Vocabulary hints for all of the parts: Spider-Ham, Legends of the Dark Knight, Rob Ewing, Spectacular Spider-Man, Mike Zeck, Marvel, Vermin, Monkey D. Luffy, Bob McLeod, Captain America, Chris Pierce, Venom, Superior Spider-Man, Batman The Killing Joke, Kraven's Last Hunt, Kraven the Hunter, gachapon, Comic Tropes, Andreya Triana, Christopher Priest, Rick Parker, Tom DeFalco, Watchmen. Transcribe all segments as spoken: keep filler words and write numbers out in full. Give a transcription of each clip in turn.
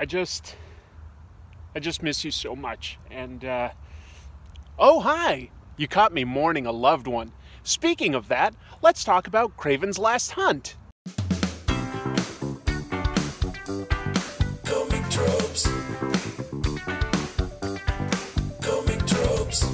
I just, I just miss you so much. And, uh, oh, hi, you caught me mourning a loved one. Speaking of that, let's talk about Kraven's Last Hunt. Comic Tropes. Comic Tropes.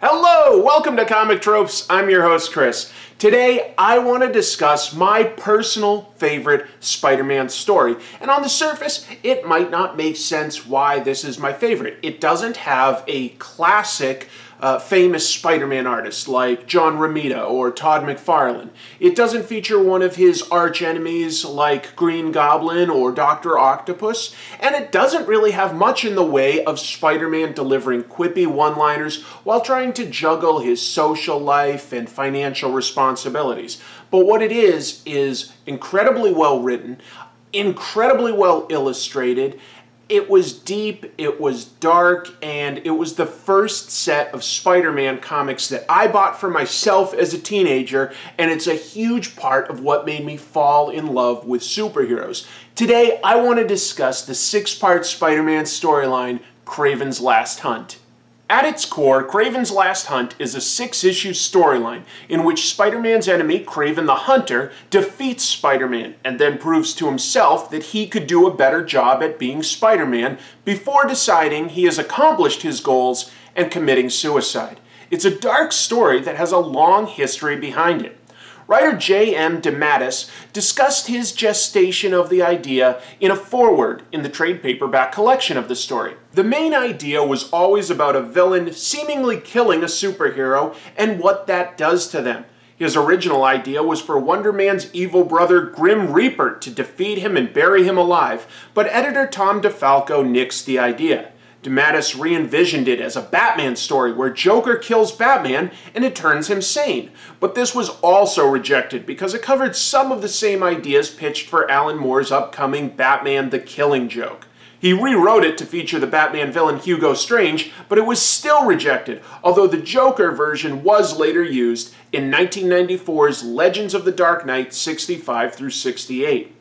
Hello, welcome to Comic Tropes. I'm your host, Chris. Today, I want to discuss my personal favorite Spider-Man story. And on the surface, it might not make sense why this is my favorite. It doesn't have a classic, uh, famous Spider-Man artist like John Romita or Todd McFarlane. It doesn't feature one of his arch enemies like Green Goblin or Doctor Octopus. And it doesn't really have much in the way of Spider-Man delivering quippy one-liners while trying to juggle his social life and financial responsibilities. Responsibilities. But what it is, is incredibly well written, incredibly well illustrated. It was deep, it was dark, and it was the first set of Spider-Man comics that I bought for myself as a teenager, and it's a huge part of what made me fall in love with superheroes. Today, I want to discuss the six-part Spider-Man storyline, Kraven's Last Hunt. At its core, Kraven's Last Hunt is a six-issue storyline in which Spider-Man's enemy, Kraven the Hunter, defeats Spider-Man and then proves to himself that he could do a better job at being Spider-Man before deciding he has accomplished his goals and committing suicide. It's a dark story that has a long history behind it. Writer J M DeMatteis discussed his gestation of the idea in a foreword in the trade paperback collection of the story. The main idea was always about a villain seemingly killing a superhero and what that does to them. His original idea was for Wonder Man's evil brother Grim Reaper to defeat him and bury him alive, but editor Tom DeFalco nixed the idea. DeMatteis re-envisioned it as a Batman story where Joker kills Batman and it turns him sane. But this was also rejected because it covered some of the same ideas pitched for Alan Moore's upcoming Batman The Killing Joke. He rewrote it to feature the Batman villain Hugo Strange, but it was still rejected, although the Joker version was later used in nineteen ninety-four's Legends of the Dark Knight sixty-five through sixty-eight.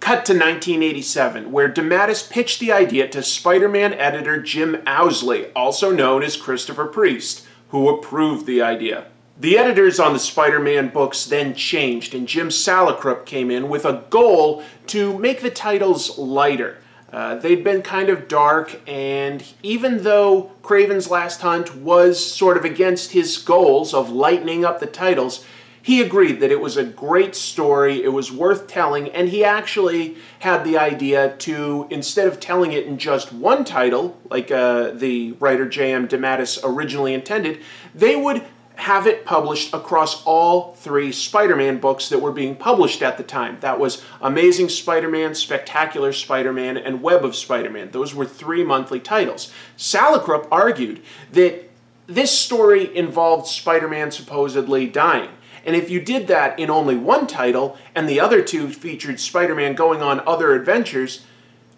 Cut to nineteen eighty-seven, where DeMatteis pitched the idea to Spider-Man editor Jim Owsley, also known as Christopher Priest, who approved the idea. The editors on the Spider-Man books then changed, and Jim Salicrup came in with a goal to make the titles lighter. Uh, they'd been kind of dark, and even though Kraven's Last Hunt was sort of against his goals of lightening up the titles, he agreed that it was a great story, it was worth telling, and he actually had the idea to, instead of telling it in just one title, like uh, the writer J M DeMatteis originally intended, they would have it published across all three Spider-Man books that were being published at the time. That was Amazing Spider-Man, Spectacular Spider-Man, and Web of Spider-Man. Those were three monthly titles. Salicrup argued that this story involved Spider-Man supposedly dying. And if you did that in only one title, and the other two featured Spider-Man going on other adventures,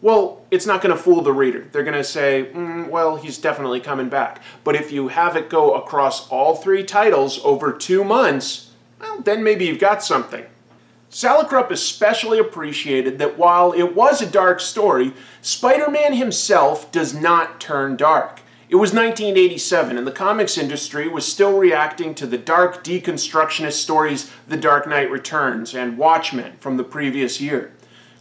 well, it's not going to fool the reader. They're going to say, mm, well, he's definitely coming back. But if you have it go across all three titles over two months, well, then maybe you've got something. Salicrup especially appreciated that while it was a dark story, Spider-Man himself does not turn dark. It was nineteen eighty-seven, and the comics industry was still reacting to the dark deconstructionist stories The Dark Knight Returns and Watchmen from the previous year.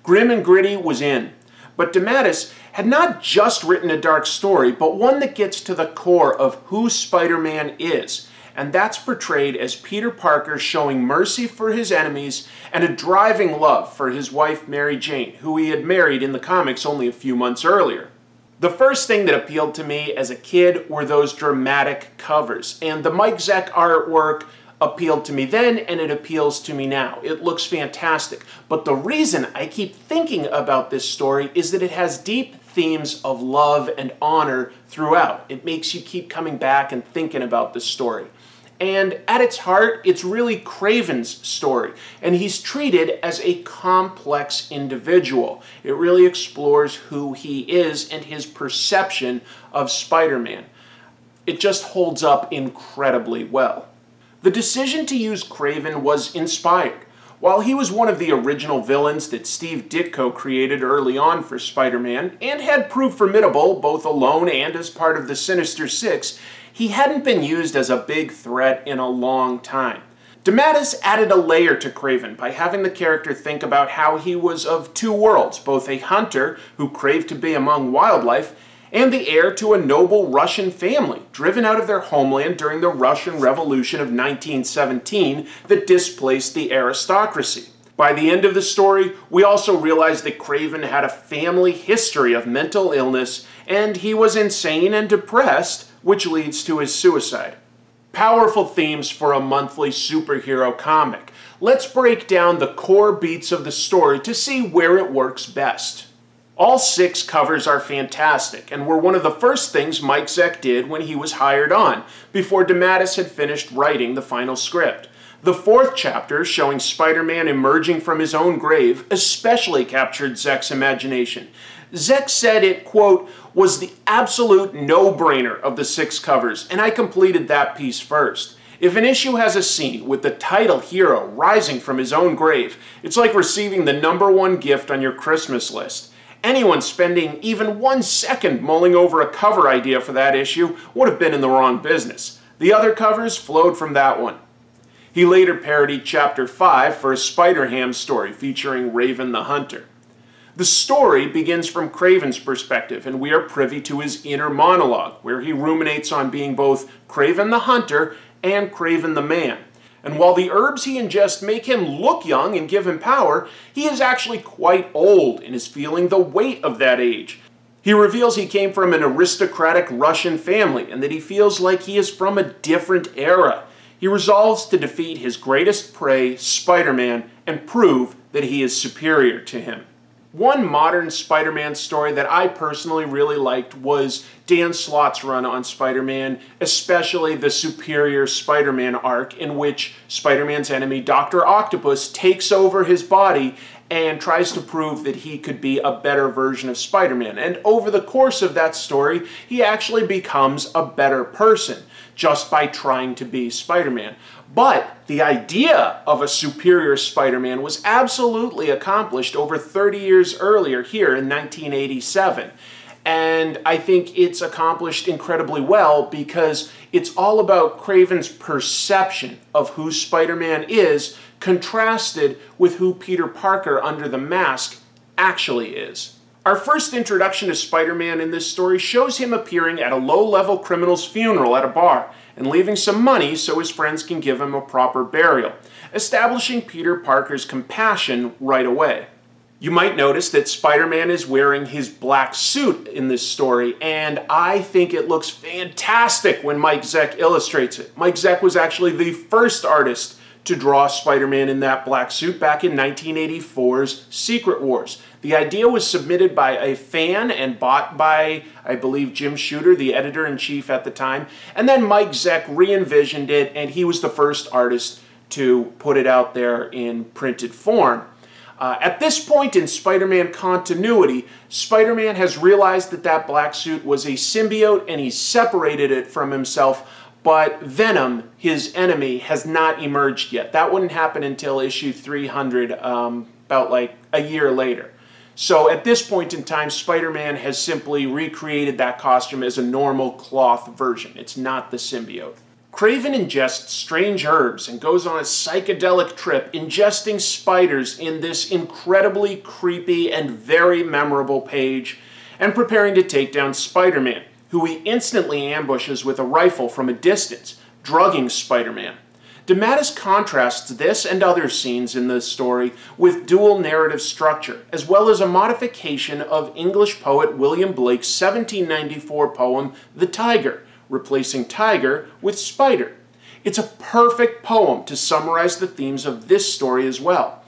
Grim and gritty was in, but DeMatteis had not just written a dark story, but one that gets to the core of who Spider-Man is, and that's portrayed as Peter Parker showing mercy for his enemies and a driving love for his wife Mary Jane, who he had married in the comics only a few months earlier. The first thing that appealed to me as a kid were those dramatic covers, and the Mike Zeck artwork appealed to me then, and it appeals to me now. It looks fantastic, but the reason I keep thinking about this story is that it has deep themes of love and honor throughout. It makes you keep coming back and thinking about this story. And at its heart, it's really Kraven's story, and he's treated as a complex individual. It really explores who he is and his perception of Spider-Man. It just holds up incredibly well. The decision to use Kraven was inspired. While he was one of the original villains that Steve Ditko created early on for Spider-Man, and had proved formidable both alone and as part of the Sinister Six, he hadn't been used as a big threat in a long time. DeMatteis added a layer to Kraven by having the character think about how he was of two worlds, both a hunter who craved to be among wildlife, and the heir to a noble Russian family, driven out of their homeland during the Russian Revolution of nineteen seventeen that displaced the aristocracy. By the end of the story, we also realized that Kraven had a family history of mental illness, and he was insane and depressed, which leads to his suicide. Powerful themes for a monthly superhero comic. Let's break down the core beats of the story to see where it works best. All six covers are fantastic, and were one of the first things Mike Zeck did when he was hired on, before DeMatteis had finished writing the final script. The fourth chapter, showing Spider-Man emerging from his own grave, especially captured Zeck's imagination. Zeck said it, quote, was the absolute no-brainer of the six covers, and I completed that piece first. If an issue has a scene with the title hero rising from his own grave, it's like receiving the number one gift on your Christmas list. Anyone spending even one second mulling over a cover idea for that issue would have been in the wrong business. The other covers flowed from that one. He later parodied Chapter five for a Spider-Ham story featuring Raven the Hunter. The story begins from Kraven's perspective, and we are privy to his inner monologue, where he ruminates on being both Kraven the Hunter and Kraven the Man. And while the herbs he ingests make him look young and give him power, he is actually quite old and is feeling the weight of that age. He reveals he came from an aristocratic Russian family and that he feels like he is from a different era. He resolves to defeat his greatest prey, Spider-Man, and prove that he is superior to him. One modern Spider-Man story that I personally really liked was Dan Slott's run on Spider-Man, especially the Superior Spider-Man arc, in which Spider-Man's enemy, Doctor Octopus, takes over his body and tries to prove that he could be a better version of Spider-Man. And over the course of that story, he actually becomes a better person just by trying to be Spider-Man. But the idea of a superior Spider-Man was absolutely accomplished over thirty years earlier here in nineteen eighty-seven. And I think it's accomplished incredibly well because it's all about Kraven's perception of who Spider-Man is contrasted with who Peter Parker under the mask actually is. Our first introduction to Spider-Man in this story shows him appearing at a low-level criminal's funeral at a bar and leaving some money so his friends can give him a proper burial, establishing Peter Parker's compassion right away. You might notice that Spider-Man is wearing his black suit in this story, and I think it looks fantastic when Mike Zeck illustrates it. Mike Zeck was actually the first artist to draw Spider-Man in that black suit back in nineteen eighty-four's Secret Wars. The idea was submitted by a fan and bought by, I believe, Jim Shooter, the editor-in-chief at the time, and then Mike Zeck re-envisioned it, and he was the first artist to put it out there in printed form. Uh, at this point in Spider-Man continuity, Spider-Man has realized that that black suit was a symbiote, and he separated it from himself, but Venom, his enemy, has not emerged yet. That wouldn't happen until issue three hundred, um, about like a year later. So at this point in time, Spider-Man has simply recreated that costume as a normal cloth version. It's not the symbiote. Kraven ingests strange herbs and goes on a psychedelic trip, ingesting spiders in this incredibly creepy and very memorable page, and preparing to take down Spider-Man, who he instantly ambushes with a rifle from a distance, drugging Spider-Man. DeMatteis contrasts this and other scenes in the story with dual narrative structure, as well as a modification of English poet William Blake's seventeen ninety-four poem, The Tiger, replacing tiger with spider. It's a perfect poem to summarize the themes of this story as well.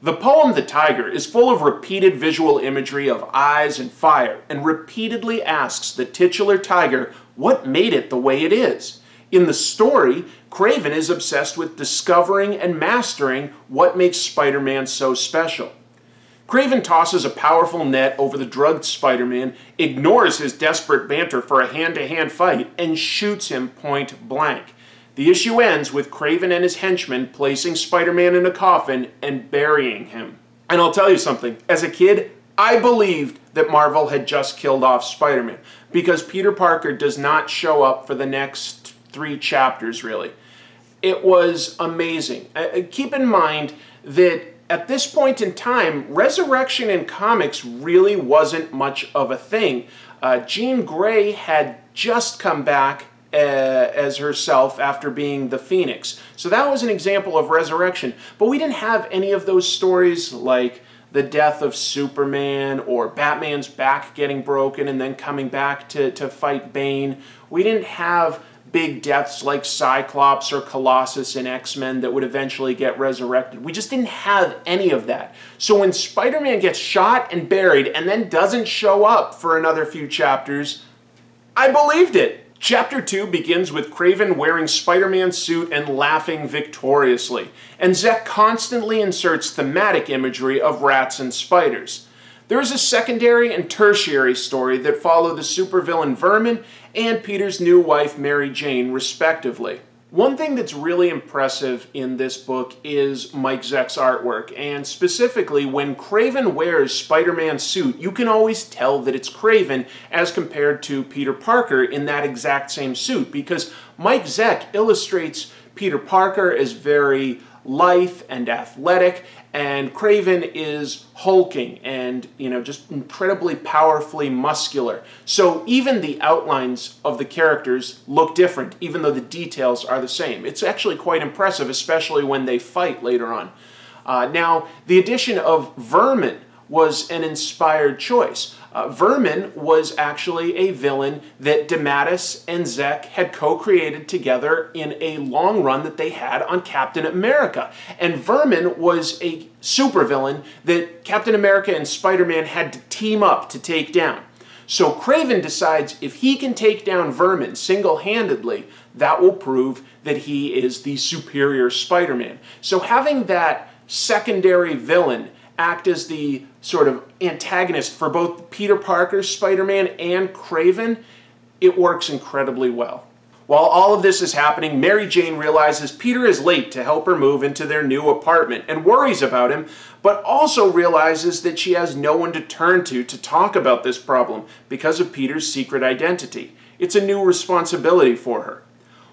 The poem The Tiger is full of repeated visual imagery of eyes and fire, and repeatedly asks the titular tiger what made it the way it is. In the story, Kraven is obsessed with discovering and mastering what makes Spider-Man so special. Kraven tosses a powerful net over the drugged Spider-Man, ignores his desperate banter for a hand-to-hand fight, and shoots him point blank. The issue ends with Kraven and his henchmen placing Spider-Man in a coffin and burying him. And I'll tell you something, as a kid, I believed that Marvel had just killed off Spider-Man, because Peter Parker does not show up for the next three chapters, really. It was amazing. Uh, keep in mind that at this point in time, resurrection in comics really wasn't much of a thing. Uh, Jean Grey had just come back uh, as herself after being the Phoenix. So that was an example of resurrection. But we didn't have any of those stories like the death of Superman or Batman's back getting broken and then coming back to, to fight Bane. We didn't have big deaths like Cyclops or Colossus in X-Men that would eventually get resurrected. We just didn't have any of that. So when Spider-Man gets shot and buried and then doesn't show up for another few chapters, I believed it. Chapter two begins with Kraven wearing Spider-Man's suit and laughing victoriously, and Zeck constantly inserts thematic imagery of rats and spiders. There is a secondary and tertiary story that follow the supervillain Vermin and Peter's new wife Mary Jane, respectively. One thing that's really impressive in this book is Mike Zeck's artwork, and specifically when Kraven wears Spider-Man's suit, you can always tell that it's Kraven as compared to Peter Parker in that exact same suit, because Mike Zeck illustrates Peter Parker as very lithe and athletic, and Kraven is hulking and, you know, just incredibly powerfully muscular. So even the outlines of the characters look different, even though the details are the same. It's actually quite impressive, especially when they fight later on. Uh, now, the addition of Vermin was an inspired choice. Uh, Vermin was actually a villain that DeMatteis and Zeck had co-created together in a long run that they had on Captain America. And Vermin was a supervillain that Captain America and Spider-Man had to team up to take down. So Kraven decides if he can take down Vermin single-handedly, that will prove that he is the superior Spider-Man. So having that secondary villain act as the sort of antagonist for both Peter Parker, Spider-Man, and Kraven, it works incredibly well. While all of this is happening, Mary Jane realizes Peter is late to help her move into their new apartment and worries about him, but also realizes that she has no one to turn to to talk about this problem because of Peter's secret identity. It's a new responsibility for her.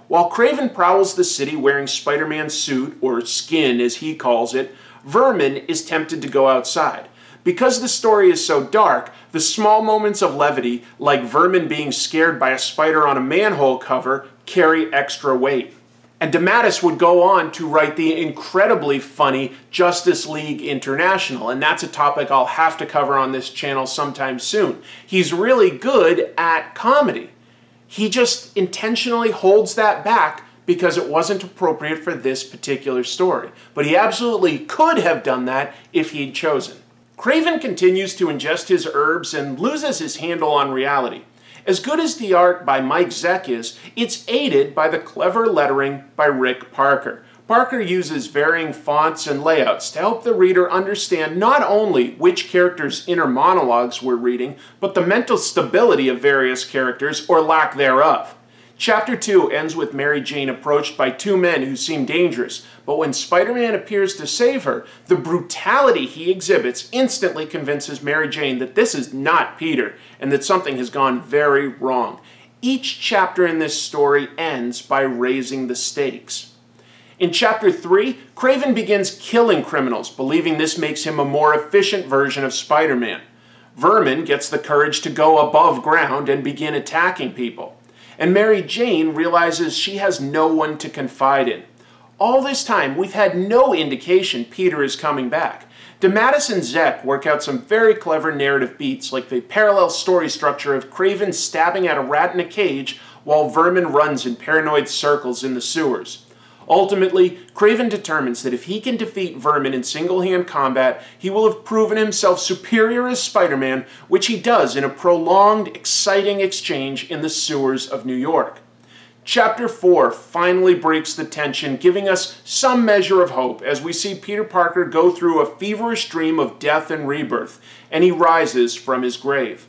While Kraven prowls the city wearing Spider-Man's suit, or skin as he calls it, Vermin is tempted to go outside. Because the story is so dark, the small moments of levity, like Vermin being scared by a spider on a manhole cover, carry extra weight. And DeMatteis would go on to write the incredibly funny Justice League International, and that's a topic I'll have to cover on this channel sometime soon. He's really good at comedy. He just intentionally holds that back because it wasn't appropriate for this particular story. But he absolutely could have done that if he'd chosen. Kraven continues to ingest his herbs and loses his handle on reality. As good as the art by Mike Zeck is, it's aided by the clever lettering by Rick Parker. Parker uses varying fonts and layouts to help the reader understand not only which character's inner monologues we're reading, but the mental stability of various characters, or lack thereof. Chapter two ends with Mary Jane approached by two men who seem dangerous, but when Spider-Man appears to save her, the brutality he exhibits instantly convinces Mary Jane that this is not Peter, and that something has gone very wrong. Each chapter in this story ends by raising the stakes. In Chapter three, Kraven begins killing criminals, believing this makes him a more efficient version of Spider-Man. Vermin gets the courage to go above ground and begin attacking people. And Mary Jane realizes she has no one to confide in. All this time, we've had no indication Peter is coming back. DeMatteis and Zeck work out some very clever narrative beats, like the parallel story structure of Kraven stabbing at a rat in a cage while Vermin runs in paranoid circles in the sewers. Ultimately, Kraven determines that if he can defeat Vermin in single-hand combat, he will have proven himself superior as Spider-Man, which he does in a prolonged, exciting exchange in the sewers of New York. Chapter four finally breaks the tension, giving us some measure of hope as we see Peter Parker go through a feverish dream of death and rebirth, and he rises from his grave.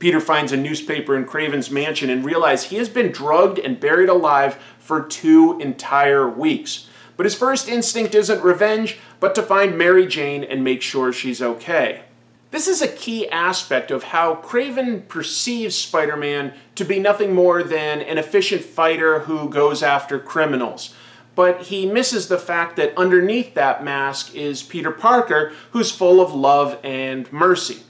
Peter finds a newspaper in Kraven's mansion and realizes he has been drugged and buried alive for two entire weeks. But his first instinct isn't revenge, but to find Mary Jane and make sure she's okay. This is a key aspect of how Kraven perceives Spider-Man to be nothing more than an efficient fighter who goes after criminals. But he misses the fact that underneath that mask is Peter Parker, who's full of love and mercy.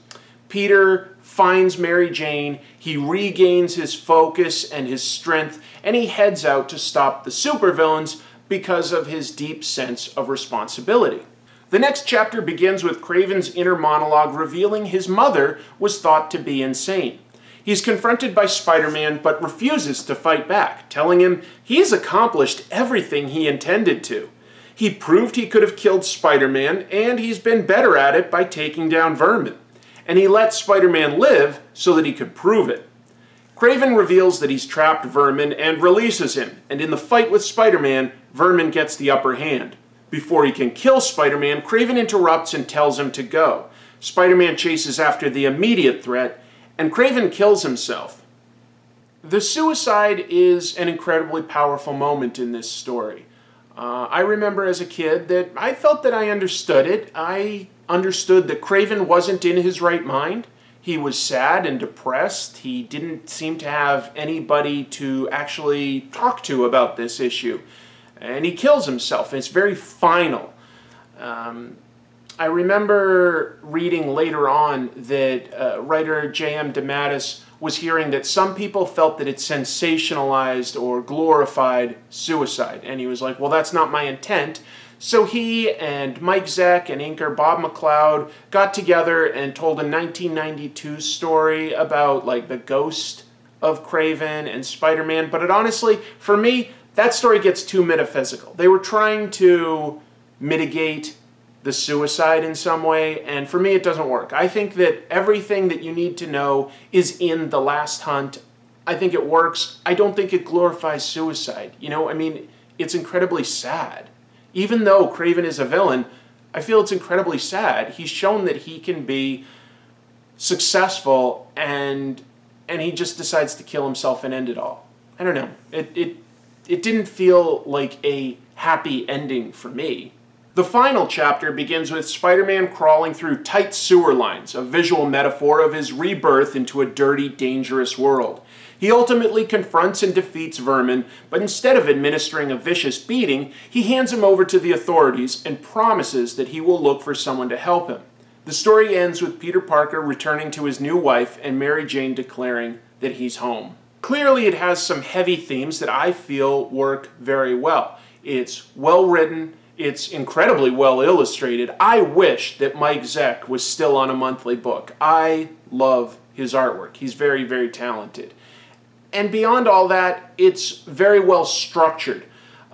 Peter finds Mary Jane, he regains his focus and his strength, and he heads out to stop the supervillains because of his deep sense of responsibility. The next chapter begins with Kraven's inner monologue revealing his mother was thought to be insane. He's confronted by Spider-Man but refuses to fight back, telling him he's accomplished everything he intended to. He proved he could have killed Spider-Man, and he's been better at it by taking down Vermin. And he let Spider-Man live so that he could prove it. Kraven reveals that he's trapped Vermin and releases him, and in the fight with Spider-Man, Vermin gets the upper hand. Before he can kill Spider-Man, Kraven interrupts and tells him to go. Spider-Man chases after the immediate threat, and Kraven kills himself. The suicide is an incredibly powerful moment in this story. Uh, I remember as a kid that I felt that I understood it. I understood that Kraven wasn't in his right mind. He was sad and depressed. He didn't seem to have anybody to actually talk to about this issue. And he kills himself, and it's very final. Um, I remember reading later on that uh, writer J M DeMatteis was hearing that some people felt that it sensationalized or glorified suicide, and he was like, well, that's not my intent. So he and Mike Zeck and inker Bob McLeod got together and told a nineteen ninety-two story about like the ghost of Kraven and Spider-Man, but it honestly, for me, that story gets too metaphysical. They were trying to mitigate the suicide in some way, and for me it doesn't work. I think that everything that you need to know is in The Last Hunt. I think it works. I don't think it glorifies suicide. You know, I mean, it's incredibly sad. Even though Kraven is a villain, I feel it's incredibly sad. He's shown that he can be successful, and and he just decides to kill himself and end it all. I don't know. It... it It didn't feel like a happy ending for me. The final chapter begins with Spider-Man crawling through tight sewer lines, a visual metaphor of his rebirth into a dirty, dangerous world. He ultimately confronts and defeats Vermin, but instead of administering a vicious beating, he hands him over to the authorities and promises that he will look for someone to help him. The story ends with Peter Parker returning to his new wife and Mary Jane declaring that he's home. Clearly, it has some heavy themes that I feel work very well. It's well written, it's incredibly well illustrated. I wish that Mike Zeck was still on a monthly book. I love his artwork. He's very, very talented. And beyond all that, it's very well structured.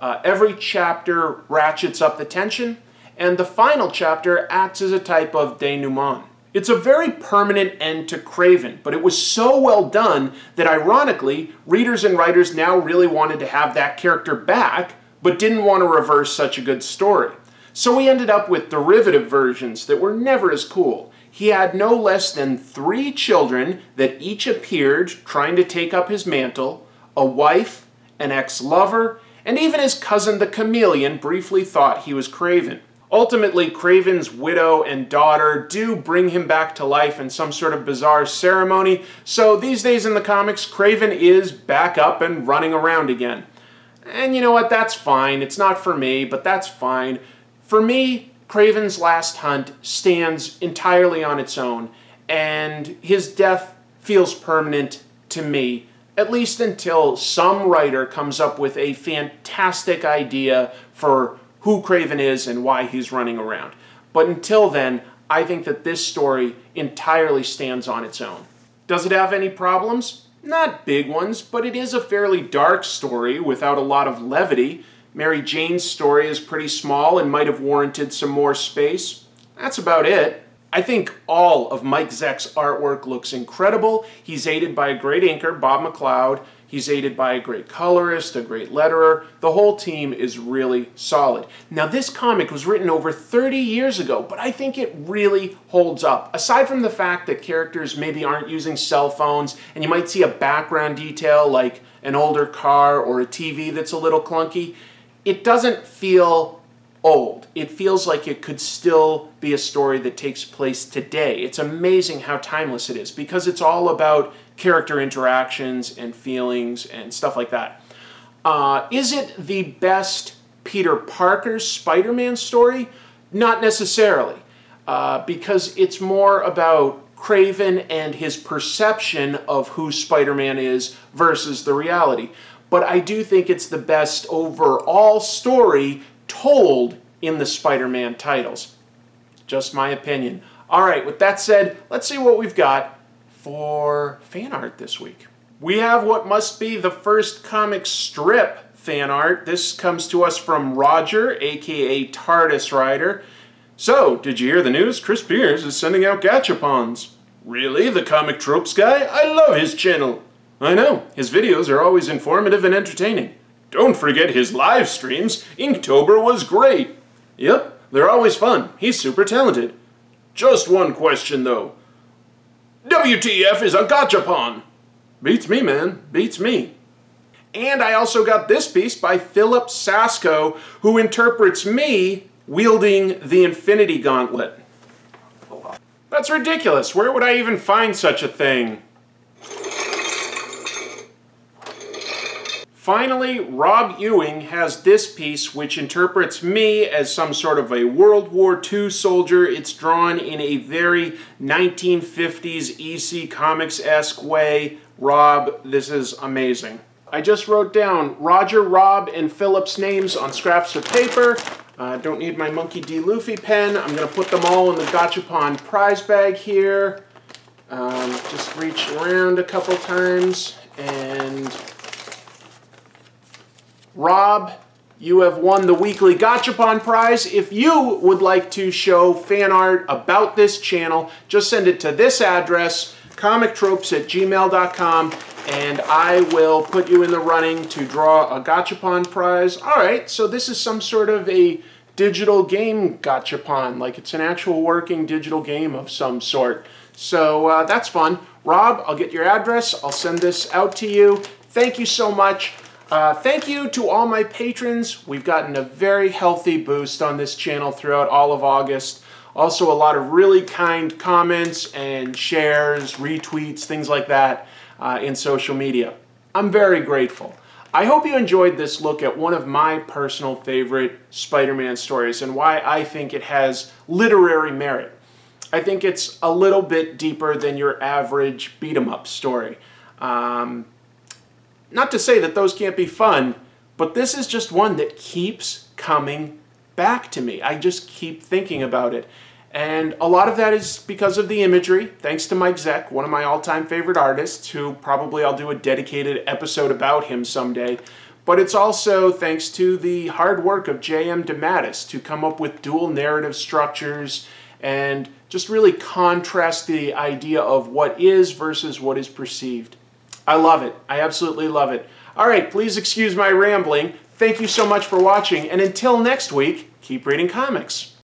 Uh, every chapter ratchets up the tension, and the final chapter acts as a type of denouement. It's a very permanent end to Kraven, but it was so well done that, ironically, readers and writers now really wanted to have that character back, but didn't want to reverse such a good story. So we ended up with derivative versions that were never as cool. He had no less than three children that each appeared trying to take up his mantle, a wife, an ex-lover, and even his cousin the Chameleon briefly thought he was Kraven. Ultimately, Kraven's widow and daughter do bring him back to life in some sort of bizarre ceremony, so these days in the comics, Kraven is back up and running around again. And you know what, that's fine. It's not for me, but that's fine. For me, Kraven's Last Hunt stands entirely on its own, and his death feels permanent to me, at least until some writer comes up with a fantastic idea for who Kraven is and why he's running around. But until then, I think that this story entirely stands on its own. Does it have any problems? Not big ones, but it is a fairly dark story without a lot of levity. Mary Jane's story is pretty small and might have warranted some more space. That's about it. I think all of Mike Zeck's artwork looks incredible. He's aided by a great inker, Bob McLeod. He's aided by a great colorist, a great letterer. The whole team is really solid. Now, this comic was written over thirty years ago, but I think it really holds up. Aside from the fact that characters maybe aren't using cell phones, and you might see a background detail like an older car or a T V that's a little clunky, it doesn't feel old. It feels like it could still be a story that takes place today. It's amazing how timeless it is because it's all about character interactions and feelings and stuff like that. Uh, is it the best Peter Parker's Spider-Man story? Not necessarily, uh, because it's more about Kraven and his perception of who Spider-Man is versus the reality. But I do think it's the best overall story told in the Spider-Man titles. Just my opinion. All right, with that said, let's see what we've got for fan art this week. We have what must be the first comic strip fan art. This comes to us from Roger, aka TARDIS Rider. So, did you hear the news? Chris Pierce is sending out gachapons. Really? The Comic Tropes guy? I love his channel. I know. His videos are always informative and entertaining. Don't forget his live streams. Inktober was great. Yep, they're always fun. He's super talented. Just one question, though. W T F is a gachapon? Beats me, man. Beats me. And I also got this piece by Philip Sasco, who interprets me wielding the Infinity Gauntlet. That's ridiculous. Where would I even find such a thing? Finally, Rob Ewing has this piece which interprets me as some sort of a World War Two soldier. It's drawn in a very nineteen fifties E C Comics-esque way. Rob, this is amazing. I just wrote down Roger, Rob, and Philip's names on scraps of paper. I uh, don't need my Monkey D. Luffy pen. I'm going to put them all in the Gachapon prize bag here. Um, just reach around a couple times and... Rob, you have won the weekly Gachapon prize. If you would like to show fan art about this channel, just send it to this address, comic tropes at gmail dot com, and I will put you in the running to draw a Gachapon prize. All right, so this is some sort of a digital game Gachapon, like it's an actual working digital game of some sort. So uh, that's fun. Rob, I'll get your address. I'll send this out to you. Thank you so much. Uh, thank you to all my patrons. We've gotten a very healthy boost on this channel throughout all of August. Also a lot of really kind comments and shares, retweets, things like that uh, in social media. I'm very grateful. I hope you enjoyed this look at one of my personal favorite Spider-Man stories and why I think it has literary merit. I think it's a little bit deeper than your average beat-em-up story. Um, Not to say that those can't be fun, but this is just one that keeps coming back to me. I just keep thinking about it. And a lot of that is because of the imagery, thanks to Mike Zeck, one of my all-time favorite artists, who probably I'll do a dedicated episode about him someday. But it's also thanks to the hard work of J M DeMatteis to come up with dual narrative structures and just really contrast the idea of what is versus what is perceived. I love it. I absolutely love it. All right, please excuse my rambling. Thank you so much for watching, and until next week, keep reading comics.